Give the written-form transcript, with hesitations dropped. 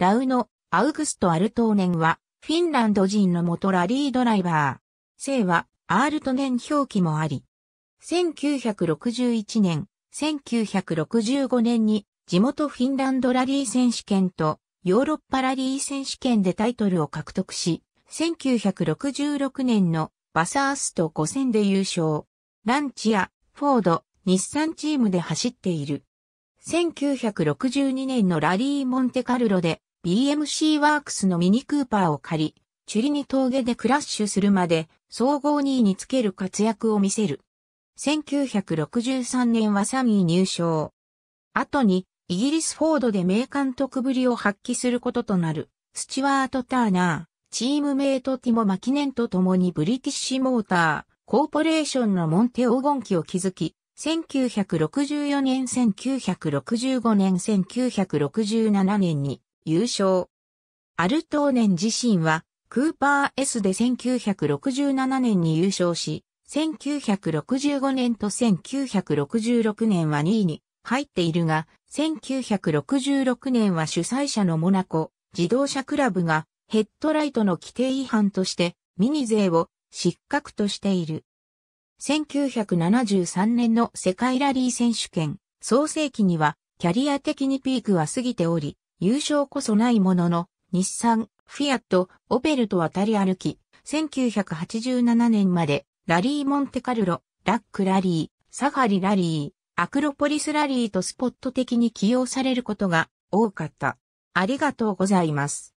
ラウノ・アウグスト・アルトーネンは、フィンランド人の元ラリードライバー。姓は、アールトネン表記もあり。1961年、1965年に、地元フィンランドラリー選手権と、ヨーロッパラリー選手権でタイトルを獲得し、1966年のバサースト5戦で優勝。ランチや、フォード、日産チームで走っている。1962年のラリーモンテカルロで BMC ワークスのミニクーパーを借り、チュリニ峠でクラッシュするまで総合2位につける活躍を見せる。1963年は3位入賞。後にイギリスフォードで名監督ぶりを発揮することとなるスチュワート・ターナー、チームメイトティモ・マキネンと共にブリティッシュモーター、コーポレーションのモンテ黄金期を築き、1964年、1965年、1967年に優勝。アルトーネン自身はクーパー S で1967年に優勝し、1965年と1966年は2位に入っているが、1966年は主催者のモナコ自動車クラブがヘッドライトの規定違反としてミニ税を失格としている。1973年の世界ラリー選手権、創成期には、キャリア的にピークは過ぎており、優勝こそないものの、日産、フィアット、オペルと渡り歩き、1987年まで、ラリーモンテカルロ、ラックラリー、サファリラリー、アクロポリスラリーとスポット的に起用されることが多かった。ありがとうございます。